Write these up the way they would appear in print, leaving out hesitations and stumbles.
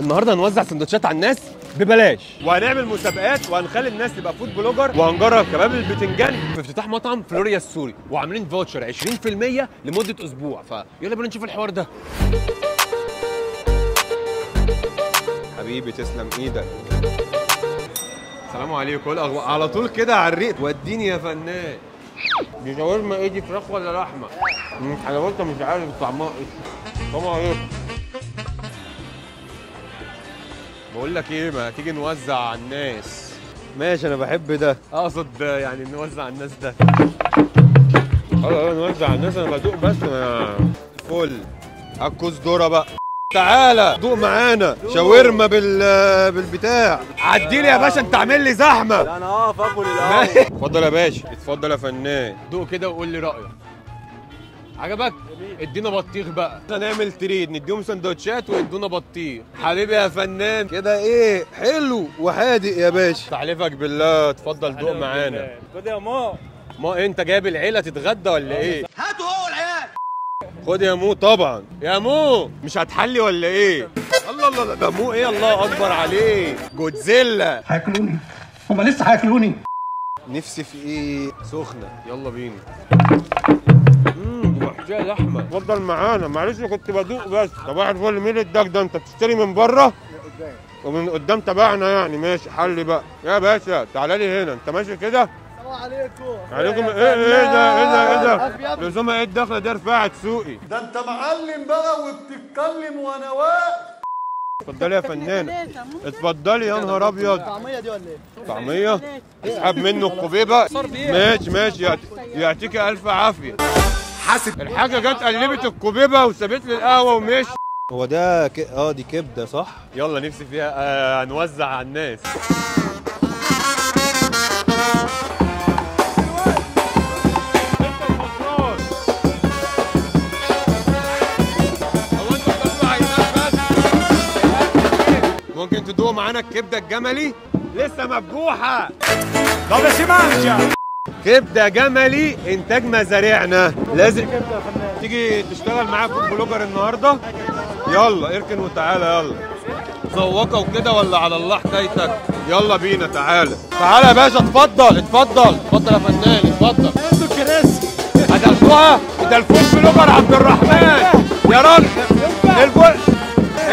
النهارده هنوزع سندوتشات على الناس ببلاش، وهنعمل مسابقات، وهنخلي الناس تبقى فود بلوجر، وهنجرب كباب البتنجان في افتتاح مطعم فلوريا السوري، وعاملين فوتشر 20% لمده اسبوع. فيلا بينا نشوف الحوار ده. حبيبي تسلم ايدك. السلام عليكم. الاخبار على طول كده على الريق. وديني يا فنان. دي شاورما ايه؟ دي فراخ ولا لحمه؟ حلاوتها مش عارف طعمها ايه. السلام عليكم. بقول لك ايه، ما تيجي نوزع على الناس؟ ماشي، انا بحب ده. اقصد يعني نوزع على الناس ده. نوزع على الناس. انا بدوق بس. انا فل على الكوز دوره بقى. تعالى دوق معانا شاورما بالبتاع. عديلي يا باشا، انت عامل لي زحمه. لا انا هقف اكل الاول. اتفضل يا باشا، اتفضل يا فنان. دوق كده وقول لي رايك. عجبك؟ ادينا بطيخ بقى. هنعمل تريد، نديهم سندوتشات ويدونا بطيخ. حبيبي يا فنان كده. ايه حلو وحادق يا باشا. تحليفك بالله. اتفضل دوق معانا. خد يا ما انت جايب العيله تتغدى ولا ايه؟ هاتوا هو العيال. خد يا مو. طبعا يا مو، مش هتحلي ولا ايه؟ الله الله، ده مو ايه؟ الله اكبر عليه، جودزيلا. هياكلوني، هما لسه هياكلوني. نفسي في ايه؟ سخنه. يلا بينا. يا لحمه اتفضل معانا. معلش كنت بدوق بس. صباح الفل. مين اداك ده؟ انت بتشتري من بره؟ ومن قدام تبعنا يعني. ماشي حلي بقى يا باشا. تعالى لي هنا. انت ماشي كده. السلام عليكم. عليكم ايه؟ ايه ده؟ ايه ده؟ ايه ده؟ لزومه ايه الدخله دي؟ رفعت سوقي ده. انت معلم بقى وبتتكلم وانا واقف. اتفضلي يا فنانه. اتفضلي. يا نهار ابيض. الطعميه دي ولا ايه؟ طعميه اسحب منه القبيبه. ماشي ماشي، يعطيك الف عافيه. الحاجة جت قلبت الكوبيبة وسابت لي القهوة ومشي. هو ده دي كبدة صح؟ يلا نفسي فيها. نوزع على الناس. ممكن تدوق معانا الكبدة الجملي؟ لسه مفتوحة. طب يا سيمانجا، كبده جملي انتاج مزارعنا. لازم تيجي تشتغل معايا فود بلوجر النهارده. يلا اركن وتعالى. يلا زوقه وكده ولا على الله حكايتك. يلا بينا. تعالى تعالى يا باشا. اتفضل اتفضل اتفضل يا فنان. اتفضل. انتوا الكراسي هدلتوها. ده الفود بلوجر عبد الرحمن يا راجل.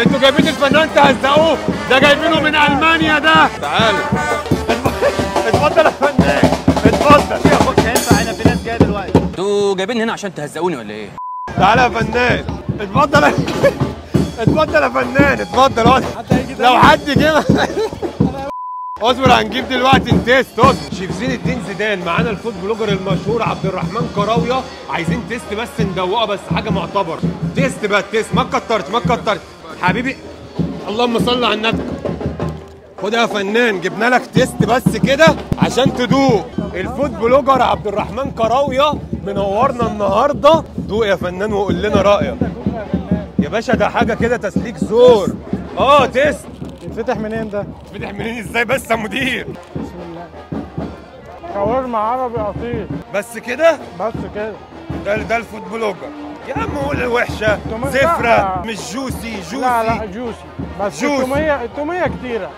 انتوا جايبين الفنان تهزقوه. ده جايبينه من المانيا ده. تعالى اتفضل يا فنان. احنا في ناس جايه دلوقتي. انتوا جايبين هنا عشان تهزقوني ولا ايه؟ تعالى يا فنان. اتفضل اتفضل يا فنان. اتفضل اقعد. لو حد جه اصبر هنجيب دلوقتي التيست. اصبر. شيف زين الدين زيدان معانا، الفود بلوجر المشهور عبد الرحمن كراويه. عايزين تيست بس ندوقه، بس حاجه معتبر. تيست بقى. تيست. ما تكترش ما تكترش حبيبي. اللهم صل على النبي. خد يا فنان، جبنا لك تيست بس كده عشان تدوق. الفود بلوجر عبد الرحمن كراويه منورنا النهارده. دوق يا فنان وقول لنا رايك يا باشا. ده حاجه كده تسليك زور. تيست. يتفتح منين ده؟ يتفتح منين ازاي بس يا مدير؟ بسم الله. شاورما عربي اصيل. بس كده؟ بس كده. ده الفود بلوجر يا عم. قول الوحشه زفره. مش جوسي. جوسي. لا جوسي بس. جوسي. التوميه كتيره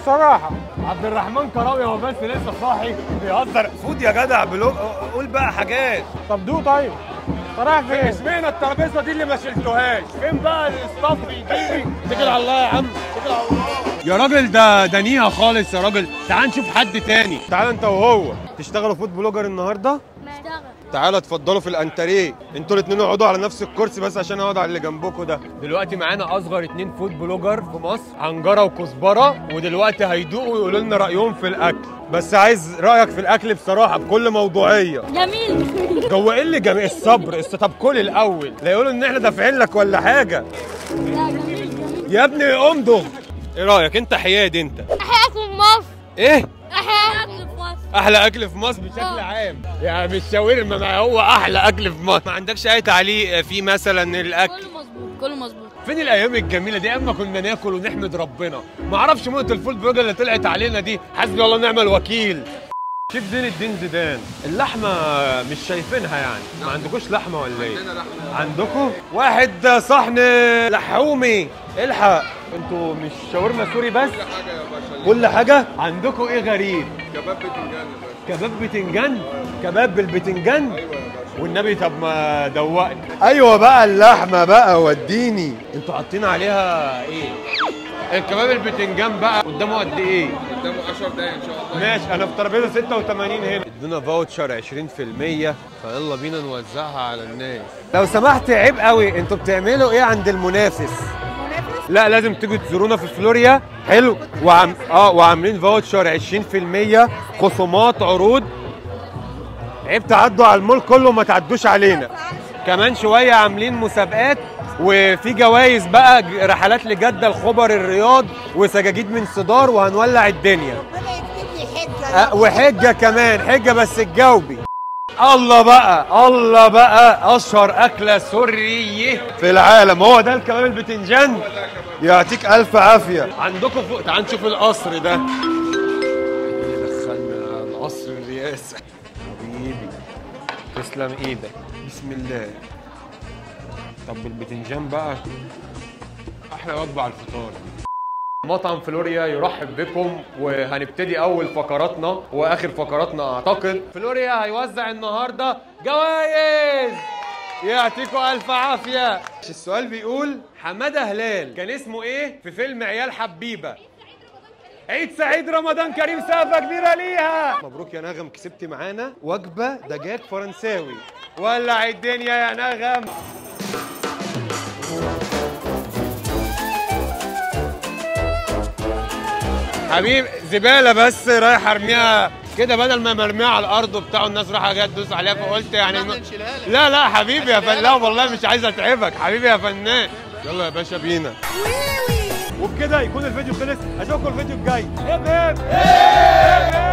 الصراحة. عبد الرحمن كراويه هو بس لسه صاحي بيهزر. فود يا جدع بلوج. قول بقى حاجات. طب دوق. طيب انت رايح فين؟ اشمعنى الترابيزه دي اللي ما شلتوهاش؟ فين بقى الاسطاف بيجيلي؟ اتكل على الله يا عم، اتكل على الله يا راجل. ده نيها خالص يا راجل. تعال نشوف حد تاني. تعال انت وهو. تشتغلوا فود بلوجر النهارده؟ نشتغل. تعالى اتفضلوا في الانتريه. انتوا الاثنين اقعدوا على نفس الكرسي بس عشان اقعد على اللي جنبكم ده. دلوقتي معانا اصغر اتنين فود بلوجر في مصر، عنجره وكزبره، ودلوقتي هيدوقوا ويقولوا لنا رايهم في الاكل. بس عايز رايك في الاكل بصراحه بكل موضوعيه. جميل. هو ايه اللي جميل؟ الصبر. طب كل الاول لا يقولوا ان احنا دافعين لك ولا حاجه. لا جميل جميل يا ابني. امضغ. ايه رايك انت حيادي؟ انت احلى اكل في مصر. ايه احلى اكل في مصر؟ احلى اكل في مصر بشكل عام يعني. مش شاورما، ما هو احلى اكل في مصر. ما عندكش اي تعليق في مثلا الاكل؟ كله مظبوط كله مظبوط. فين الايام الجميله دي اما كنا ناكل ونحمد ربنا؟ ما اعرفش موضه الفول بلوجر اللي طلعت علينا دي. حسبي الله ونعم الوكيل. شيف زين الدين زيدان، اللحمه مش شايفينها يعني، ما عندكوش لحمه ولا ايه؟ عندنا لحمه. عندكم؟ واحد صحن لحومي، الحق، انتوا مش شاورما سوري بس؟ كل حاجه يا باشا. كل حاجه؟ عندكم ايه غريب؟ كباب بتنجان يا باشا. كباب بتنجان؟ كباب بالبتنجان؟ ايوه يا باشا. والنبي طب ما دوقني. ايوه بقى اللحمه بقى وديني، انتوا حاطين عليها ايه؟ الكباب البتنجان بقى قدامه قد ايه؟ قدامه 10 دقايق ان شاء الله. ماشي، انا في ترابيزه 86 هنا. ادونا فاوتشر 20%، فيلا بينا نوزعها على الناس. لو سمحت عيب قوي، انتوا بتعملوا ايه عند المنافس؟ المنافس؟ لا لازم تيجوا تزورونا في فلوريا، حلو؟ وعاملين فاوتشر 20%، خصومات، عروض. عيب تعدوا على المول كله ما تعدوش علينا. كمان شويه عاملين مسابقات وفي جوائز بقى، رحلات لجده، الخبر، الرياض، وسجاجيد من سدار، وهنولع الدنيا. ربنا يكتب لي حجه وحجه كمان، حجه بس تجاوبي. الله بقى، الله بقى، اشهر اكله سوريه في العالم، هو ده الكباب البتنجان. يعطيك الف عافيه. عندكم فوق، تعال نشوف القصر ده. دخلنا القصر الرئاسي حبيبي، تسلم ايدك. بسم الله. طب البتنجان بقى احلى وجبه على الفطار. مطعم فلوريا يرحب بكم، وهنبتدي اول فقراتنا واخر فقراتنا اعتقد. فلوريا هيوزع النهارده جوائز، يعطيكم الف عافيه. السؤال بيقول: حماده هلال كان اسمه ايه في فيلم عيال حبيبه؟ عيد سعيد، رمضان كريم، سقفه كبيره ليها. مبروك يا نغم، كسبتي معانا وجبه دجاج فرنساوي. ولع الدنيا يا نغم. حبيب زباله بس رايح ارميها كده، بدل ما مرميها على الارض وبتاع، الناس رايحه جايه تدوس عليها، فقلت يعني لا لا حبيبي يا فنان، لا والله مش عايز اتعبك حبيبي يا فنان. يلا يا باشا بينا. وبكده يكون الفيديو خلص، اشوفكم الفيديو الجاي.